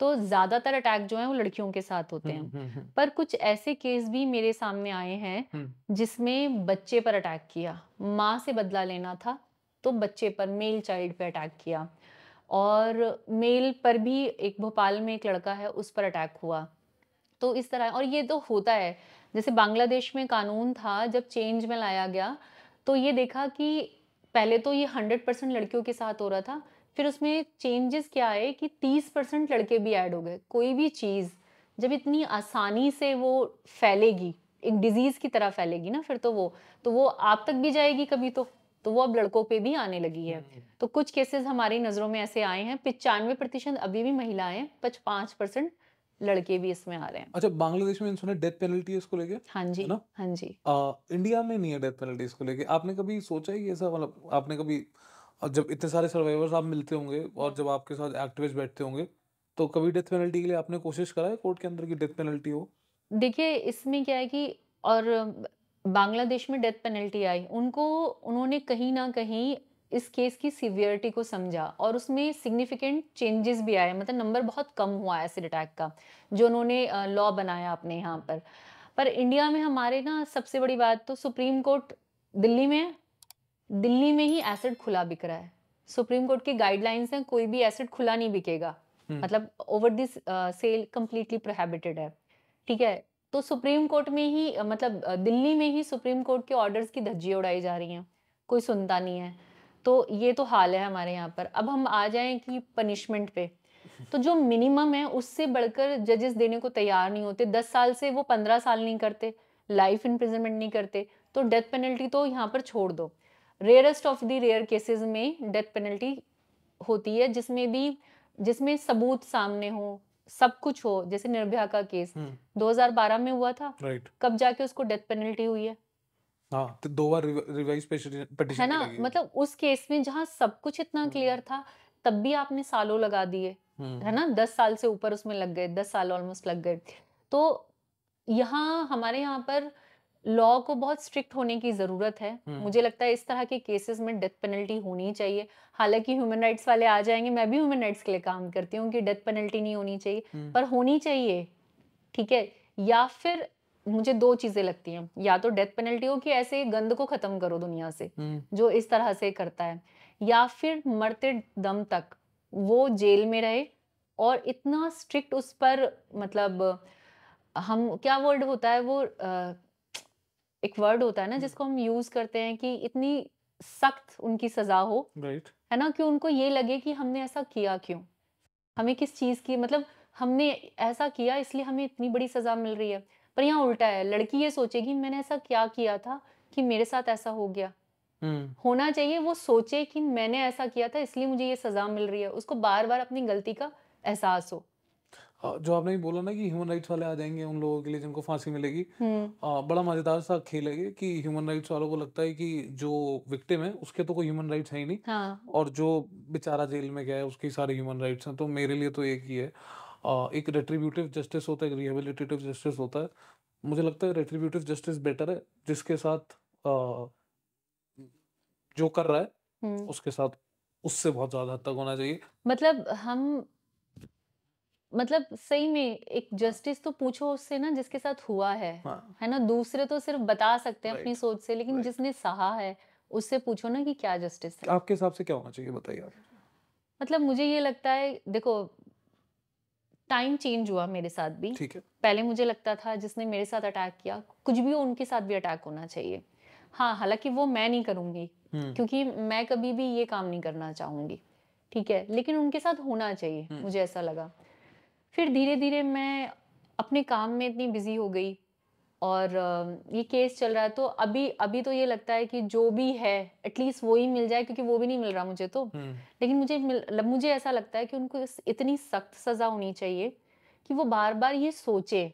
तो ज्यादातर अटैक जो है वो लड़कियों के साथ होते हैं, पर कुछ ऐसे केस भी मेरे सामने आए हैं जिसमें बच्चे पर अटैक किया, माँ से बदला लेना था तो बच्चे पर, मेल चाइल्ड पे अटैक किया। और मेल पर भी एक भोपाल में एक लड़का है, उस पर अटैक हुआ। तो इस तरह, और ये तो होता है, जैसे बांग्लादेश में कानून था, जब चेंज में लाया गया तो ये देखा कि पहले तो ये 100% लड़कियों के साथ हो रहा था, फिर उसमें चेंजेस क्या आए कि 30% लड़के भी ऐड हो गए। कोई भी चीज़ जब इतनी आसानी से वो फैलेगी, एक डिजीज़ की तरह फैलेगी ना, फिर तो वो आप तक भी जाएगी कभी, तो वो अब लड़कों पे भी आने लगी है। तो कुछ केसेस हमारी नज़रों में ऐसे आए हैं। 95% अभी भी महिलाएं, 5% लड़के भी इसमें आ रहे हैं। अच्छा, बांग्लादेश में इन्होंने डेथ पेनल्टी है इसको लेके? हाँ जी, हाँ जी। इंडिया में नहीं है डेथ पेनल्टी इसको लेके? आपने कभी सोचा है कि ऐसा, मतलब आपने कभी, और जब इतने सारे सर्वाइवर्स आप मिलते होंगे और जब आपके साथ एक्टिविस्ट बैठते होंगे, तो कभी डेथ पेनल्टी के लिए आपने कोशिश करा है कोर्ट के अंदर कि डेथ पेनल्टी हो? देखिए इसमें क्या है कि, और बांग्लादेश में डेथ पेनल्टी आई, उन्होंने कहीं ना कहीं इस केस की सीवियरिटी को समझा और उसमें सिग्निफिकेंट चेंजेस भी आए। मतलब नंबर बहुत कम हुआ एसिड अटैक का, जो उन्होंने लॉ बनाया अपने यहाँ पर। पर इंडिया में हमारे ना सबसे बड़ी बात तो सुप्रीम कोर्ट दिल्ली में है, दिल्ली में ही एसिड खुला बिक रहा है। सुप्रीम कोर्ट की गाइडलाइंस हैं, कोई भी एसिड खुला नहीं बिकेगा, मतलब over this sale completely prohibited है, ठीक है। तो सुप्रीम कोर्ट में ही, मतलब दिल्ली में ही सुप्रीम कोर्ट के ऑर्डर्स की धज्जी उड़ाई जा रही हैं, कोई सुनता नहीं है। तो ये तो हाल है हमारे यहाँ पर। अब हम आ जाएं कि पनिशमेंट पे, तो जो मिनिमम है उससे बढ़कर जजेस देने को तैयार नहीं होते। 10 साल से वो 15 साल नहीं करते, लाइफ इंप्रिजनमेंट नहीं करते, तो डेथ पेनल्टी तो यहाँ पर छोड़ दो। Rarest of the rare cases में डेथ पेनल्टी होती है, जिसमें सबूत सामने हो, सब कुछ हो। जैसे निर्भया का केस 2012 में हुआ था, कब जाके उसको डेथ पेनल्टी हुई है? हाँ, तो 2 बार रिवाइज पेटिशन है ना। मतलब उस केस में जहाँ सब कुछ इतना क्लियर था, तब भी आपने सालों लगा दिए, है ना, 10 साल से ऊपर उसमें लग गए, 10 साल ऑलमोस्ट लग गए। तो यहाँ, हमारे यहाँ पर लॉ को बहुत स्ट्रिक्ट होने की जरूरत है। मुझे लगता है इस तरह के केसेस में डेथ पेनल्टी होनी चाहिए। हालांकि ह्यूमन राइट्स वाले आ जाएंगे, मैं भी ह्यूमन राइट्स के लिए काम करती हूँ कि डेथ पेनल्टी नहीं होनी चाहिए, पर होनी चाहिए, ठीक है। या फिर मुझे 2 चीजें लगती हैं, या तो डेथ पेनल्टी हो कि ऐसे गंद को खत्म करो दुनिया से जो इस तरह से करता है, या फिर मरते दम तक वो जेल में रहे और इतना स्ट्रिक्ट उस पर, मतलब हम, क्या वर्ड होता है वो, एक वर्ड होता है ना जिसको हम यूज करते हैं, कि इतनी सख्त उनकी सजा हो, है ना, कि उनको ये लगे कि हमने ऐसा किया क्यों, हमें किस चीज की, मतलब हमने ऐसा किया इसलिए हमें इतनी बड़ी सजा मिल रही है। पर यहाँ उल्टा है, लड़की ये सोचेगी मैंने ऐसा क्या किया था कि मेरे साथ ऐसा हो गया। होना चाहिए वो सोचे कि मैंने ऐसा किया था इसलिए मुझे ये सजा मिल रही है, उसको बार बार अपनी गलती का एहसास हो। जो आपने बोला ना कि ह्यूमन राइट्स वाले आ जाएंगे उन लोगों के लिए जिनको फांसी मिलेगी, बड़ा मजेदार सा खेल है कि ह्यूमन राइट्स वालों को लगता है कि जो विक्टिम है उसके तो कोई ह्यूमन राइट्स है ही नहीं, और जो बेचारा जेल में गया है उसके सारे ह्यूमन राइट्स हैं, तो मेरे लिए तो एक ही है। एक रेट्रीब्यूटिव जस्टिस होता है, एक रिहेबिलिटेटिव जस्टिस होता है। मुझे लगता है रेट्रीब्यूटिव जस्टिस बेटर है, जिसके साथ जो कर रहा है उसके साथ उससे बहुत ज्यादा हद तक होना चाहिए। मतलब हम सही में एक जस्टिस तो पूछो उससे ना जिसके साथ हुआ है, है ना। दूसरे तो सिर्फ बता सकते हैं अपनी सोच से, लेकिन जिसने सहा है उससे पूछो ना कि क्या जस्टिस है। आपके हिसाब से क्या होना चाहिए बताइए आप। मतलब मुझे ये लगता है, देखो टाइम चेंज हुआ मेरे साथ भी, ठीक है। पहले मुझे लगता था जिसने मेरे साथ अटैक किया कुछ भी हो उनके साथ भी अटैक होना चाहिए। हाँ, हालांकि वो मैं नहीं करूंगी क्योंकि मैं कभी भी ये काम नहीं करना चाहूंगी, ठीक है, लेकिन उनके साथ होना चाहिए, मुझे ऐसा लगा। फिर धीरे धीरे मैं अपने काम में इतनी बिजी हो गई और ये केस चल रहा है, तो अभी तो ये लगता है कि जो भी है एटलीस्ट वो ही मिल जाए, क्योंकि वो भी नहीं मिल रहा मुझे तो। लेकिन मुझे ऐसा लगता है कि उनको इतनी सख्त सजा होनी चाहिए कि वो बार बार ये सोचे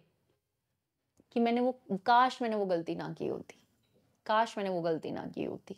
कि काश मैंने वो गलती ना की होती।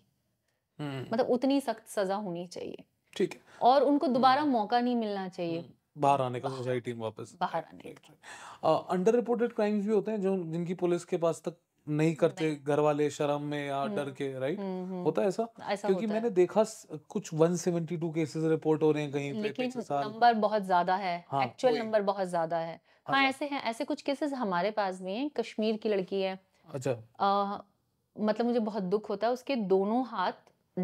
मतलब उतनी सख्त सजा होनी चाहिए, ठीक है। और उनको दोबारा मौका नहीं मिलना चाहिए बाहर आने का, सोसाइटी में वापस बाहर आने का। अंडर रिपोर्टेड क्राइम्स भी होते हैं जो जिनकी पुलिस के पास तक नहीं करते घर वाले, शर्म में या डर के, राइट। होता है ऐसा, क्योंकि मैंने देखा कुछ 172 केसेस रिपोर्ट हो रहे हैं कहीं पे पिछले साल। नंबर बहुत ज्यादा है, एक्चुअल नंबर बहुत ज्यादा है। हाँ, ऐसे हैं, ऐसे कुछ केसेस हमारे पास भी हैं। कश्मीर की लड़की है, अच्छा, मतलब मुझे बहुत दुख होता है, उसके दोनों हाथ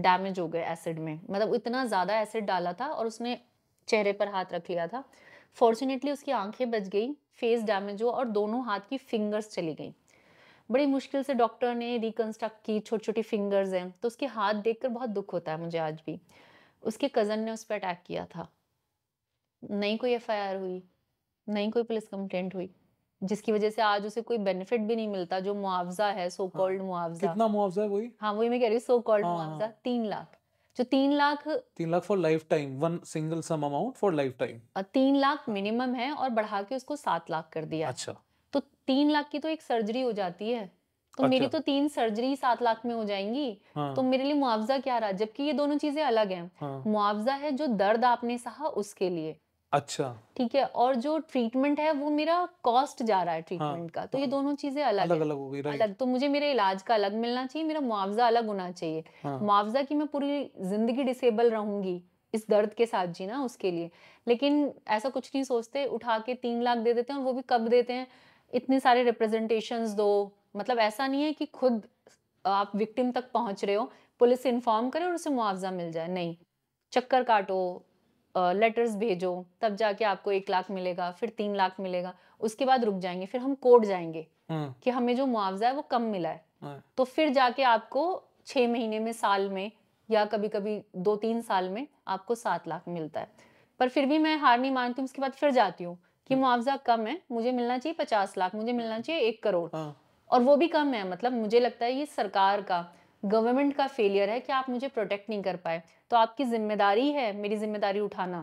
डैमेज हो गए एसिड में। मतलब इतना ज्यादा एसिड डाला था और उसने चेहरे पर हाथ रख लिया था। फॉर्चुनेटली उसकी आंखें बच गई, फेस डैमेज हुआ और दोनों हाथ की फिंगर्स चली गई। बड़ी मुश्किल से डॉक्टर ने रिकंस्ट्रक्ट की, छोटी छोटी फिंगर्स हैं। तो उसके हाथ देखकर बहुत दुख होता है मुझे आज भी। उसके कज़न ने उस पर अटैक किया था, नहीं कोई FIR हुई, नहीं कोई पुलिस कंप्लेंट हुई, जिसकी वजह से आज उसे कोई बेनिफिट भी नहीं मिलता, जो मुआवजा है, सो कॉल्ड मुआवजा। कितना मुआवजा है वही? हाँ, वही मैं कह रही हूँ, सो कॉल्ड मुआवजा 3 लाख। जो 3 lakh for life time, one single sum amount for life time. 3 lakh minimum है और बढ़ा के उसको 7 लाख कर दिया। अच्छा, तो 3 लाख की तो एक सर्जरी हो जाती है, तो अच्छा। मेरी तो 3 सर्जरी 7 लाख में हो जाएंगी। हाँ। तो मेरे लिए मुआवजा क्या रहा, जबकि ये दोनों चीजें अलग हैं। हाँ। मुआवजा है जो दर्द आपने सहा उसके लिए, अच्छा, ठीक है, और जो ट्रीटमेंट है वो मेरा कॉस्ट जा रहा है ट्रीटमेंट का। तो ये दोनों चीजें अलग हो गई, अलग। तो मुझे मेरे इलाज का अलग मिलना चाहिए, मेरा मुआवजा अलग होना चाहिए। मुआवजा की मैं पूरी जिंदगी डिसेबल रहूंगी इस दर्द के साथ जीना उसके लिए, लेकिन ऐसा कुछ नहीं सोचते, उठा के 3 लाख दे देते हैं। और वो भी कब देते हैं, इतने सारे रिप्रेजेंटेशंस दो, मतलब ऐसा नहीं है कि खुद आप विक्टिम तक पहुंच रहे हो, पुलिस इन्फॉर्म करे और उसे मुआवजा मिल जाए, नहीं, चक्कर काटो, लेटर्स भेजो, तब जाके आपको 1 लाख मिलेगा, फिर 3 लाख मिलेगा, उसके बाद रुक जाएंगे, फिर हम कोर्ट जाएंगे कि हमें जो मुआवजा है वो कम मिला है, तो फिर जाके आपको 6 महीने में, साल में, या कभी कभी 2-3 साल में आपको 7 लाख मिलता है। पर फिर भी मैं हार नहीं मानती हूँ, उसके बाद फिर जाती हूँ कि मुआवजा कम है, मुझे मिलना चाहिए 50 लाख, मुझे मिलना चाहिए 1 करोड़, और वो भी कम है। मतलब मुझे लगता है ये सरकार का, गवर्नमेंट का फेलियर है कि आप मुझे प्रोटेक्ट नहीं कर पाए। तो आपकी जिम्मेदारी है मेरी जिम्मेदारी उठाना,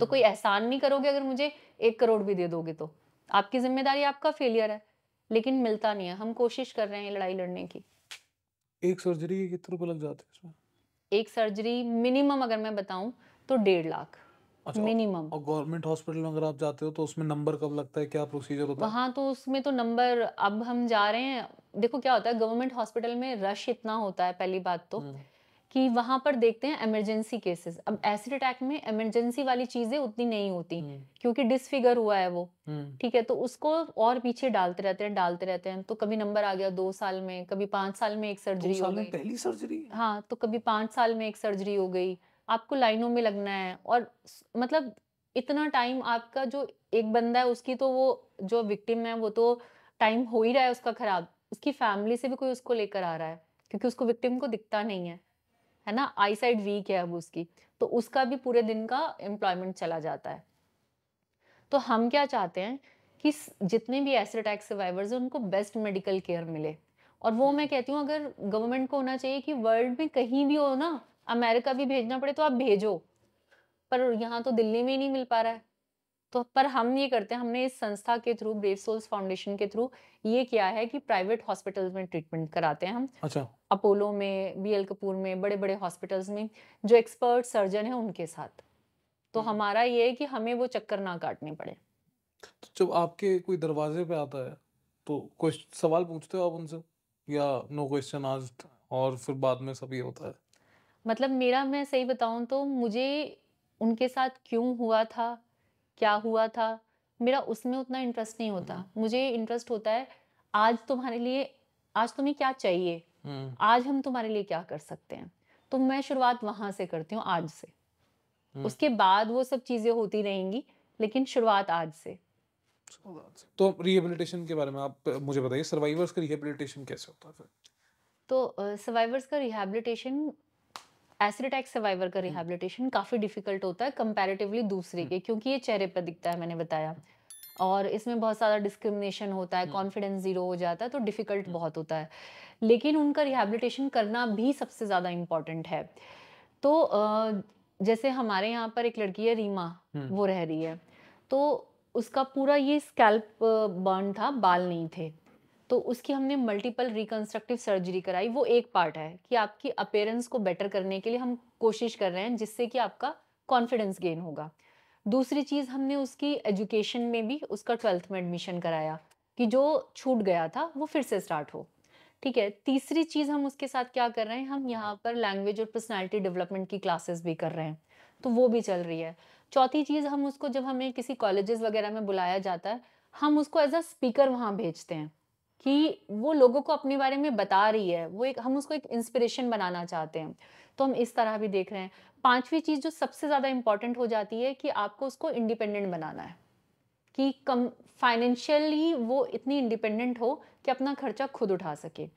तो कोई एहसान नहीं करोगे अगर मुझे 1 करोड़ भी दे दोगे, तो आपकी जिम्मेदारी, आपका फेलियर है, लेकिन मिलता नहीं है। हम कोशिश कर रहे हैं लड़ाई लड़ने की। एक सर्जरी के कितने रुपए लग जाते हैं इसमें? एक सर्जरी मिनिमम अगर मैं बताऊँ तो 1.5 लाख। अच्छा, मिनिमम। और गवर्नमेंट हॉस्पिटल में अगर आप जाते हो तो उसमें नंबर कब लगता है, क्या प्रोसीजर होता है? वहाँ तो उसमें तो नंबर, अब हम जा रहे हैं, देखो क्या होता है, गवर्नमेंट हॉस्पिटल में रश इतना होता है पहली बात तो, कि वहाँ पर देखते हैं इमरजेंसी केसेस। अब एसिड अटैक में इमरजेंसी वाली चीजें उतनी नहीं होती, क्योंकि डिसफिगर हुआ है वो, ठीक है, तो उसको और पीछे डालते रहते हैं। तो कभी नंबर आ गया 2 साल में, कभी 5 साल में एक सर्जरी हो गई, पहली सर्जरी, हाँ, तो कभी 5 साल में एक सर्जरी हो गई, आपको लाइनों में लगना है। और मतलब इतना टाइम आपका, जो एक बंदा है उसकी तो, वो जो विक्टिम है वो तो टाइम हो ही रहा है उसका खराब, उसकी फैमिली से भी कोई उसको लेकर आ रहा है, क्योंकि उसको विक्टिम को दिखता नहीं है, है ना, आई साइड वीक है अब उसकी, तो उसका भी पूरे दिन का एम्प्लॉयमेंट चला जाता है। तो हम क्या चाहते हैं कि जितने भी एसिड अटैक सर्वाइवर्स हैं उनको बेस्ट मेडिकल केयर मिले। और वो मैं कहती हूँ अगर गवर्नमेंट को होना चाहिए कि वर्ल्ड में कहीं भी हो ना, अमेरिका भी भेजना पड़े तो आप भेजो, पर यहाँ तो दिल्ली में ही नहीं मिल पा रहा है। तो पर हम ये करते हैं, हमने इस संस्था के थ्रू, ब्रेव सोल्स फाउंडेशन के थ्रू ये किया है कि प्राइवेट हॉस्पिटल्स में ट्रीटमेंट कराते हैं हम। अच्छा। अपोलो में, BL कपूर में, बड़े बड़े हॉस्पिटल्स में जो एक्सपर्ट सर्जन हैं उनके साथ, तो हमारा ये है कि हमें वो चक्कर ना काटने पड़े। तो जब आपके कोई दरवाजे पे आता है तो कोई सवाल पूछते हो आप उनसे या नो क्वेश्चन आस्क्ड और फिर बाद में सब ये होता है? मतलब मेरा, मैं सही बताऊं तो मुझे उनके साथ क्यों हुआ था, क्या हुआ था, मेरा उसमें उतना इंटरेस्ट नहीं होता। मुझे इंटरेस्ट होता है आज तुम्हारे लिए, आज तुम्हें क्या चाहिए, आज हम तुम्हारे लिए क्या कर सकते हैं। तो मैं शुरुआत वहां से करती हूँ, आज से। उसके बाद वो सब चीजें होती रहेंगी, लेकिन शुरुआत आज से। तो रिहेबिलिटेशन के बारे में आप मुझे बताइए, सर्वाइवर्स का रिहेबिलिटेशन कैसे होता है फिर? तो सर्वाइवर्स का रिहेबिलिटेशन, एसिड अटैक सर्वाइवर का रिहेबिलिटेशन काफ़ी डिफिकल्ट होता है कंपैरेटिवली दूसरे के, क्योंकि ये चेहरे पर दिखता है, मैंने बताया, और इसमें बहुत सारा डिस्क्रिमिनेशन होता है, कॉन्फिडेंस जीरो हो जाता है, तो डिफिकल्ट बहुत होता है। लेकिन उनका रिहेबिलिटेशन करना भी सबसे ज़्यादा इम्पॉर्टेंट है। तो जैसे हमारे यहाँ पर एक लड़की है रीमा, वो रह रही है, तो उसका पूरा ये स्कैल्प बर्न था, बाल नहीं थे, तो उसकी हमने मल्टीपल रिकंस्ट्रक्टिव सर्जरी कराई। वो एक पार्ट है कि आपकी अपीयरेंस को बेटर करने के लिए हम कोशिश कर रहे हैं, जिससे कि आपका कॉन्फिडेंस गेन होगा। दूसरी चीज़, हमने उसकी एजुकेशन में भी उसका 12th में एडमिशन कराया कि जो छूट गया था वो फिर से स्टार्ट हो, ठीक है। तीसरी चीज़, हम उसके साथ क्या कर रहे हैं, हम यहाँ पर लैंग्वेज और पर्सनैलिटी डेवलपमेंट की क्लासेस भी कर रहे हैं, तो वो भी चल रही है। चौथी चीज़, हम उसको, जब हमें किसी कॉलेजेस वगैरह में बुलाया जाता है, हम उसको एज अ स्पीकर वहाँ भेजते हैं कि वो लोगों को अपने बारे में बता रही है, वो एक, हम उसको एक इंस्पिरेशन बनाना चाहते हैं, तो हम इस तरह भी देख रहे हैं। पांचवी चीज़ जो सबसे ज़्यादा इम्पॉर्टेंट हो जाती है कि आपको उसको इंडिपेंडेंट बनाना है, कि कम फाइनेंशियली वो इतनी इंडिपेंडेंट हो कि अपना खर्चा खुद उठा सके।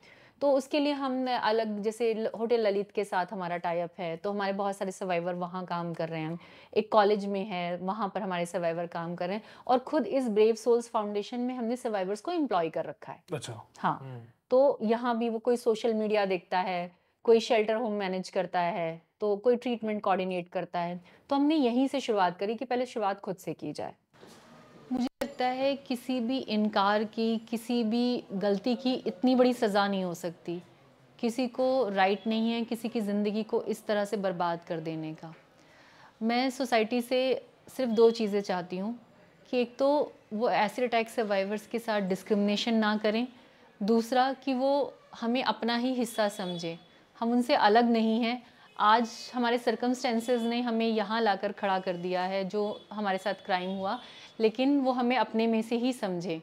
तो उसके लिए हम अलग, जैसे होटल ललित के साथ हमारा टाई अप है, तो हमारे बहुत सारे सर्वाइवर वहाँ काम कर रहे हैं, एक कॉलेज में है वहाँ पर हमारे सर्वाइवर काम कर रहे हैं, और खुद इस ब्रेव सोल्स फाउंडेशन में हमने सर्वाइवर्स को एम्प्लॉय कर रखा है। अच्छा। हाँ, तो यहाँ भी वो कोई सोशल मीडिया देखता है, कोई शेल्टर होम मैनेज करता है, तो कोई ट्रीटमेंट कोऑर्डिनेट करता है। तो हमने यहीं से शुरुआत करी कि पहले शुरुआत खुद से की जाए। मुझे लगता है किसी भी इनकार की, किसी भी गलती की इतनी बड़ी सज़ा नहीं हो सकती। किसी को राइट नहीं है किसी की ज़िंदगी को इस तरह से बर्बाद कर देने का। मैं सोसाइटी से सिर्फ दो चीज़ें चाहती हूँ कि एक तो वो एसिड अटैक सर्वाइवर्स के साथ डिस्क्रिमिनेशन ना करें, दूसरा कि वो हमें अपना ही हिस्सा समझें, हम उनसे अलग नहीं हैं। आज हमारे सर्कमस्टेंसेस ने हमें यहाँ लाकर खड़ा कर दिया है, जो हमारे साथ क्राइम हुआ, लेकिन वो हमें अपने में से ही समझे।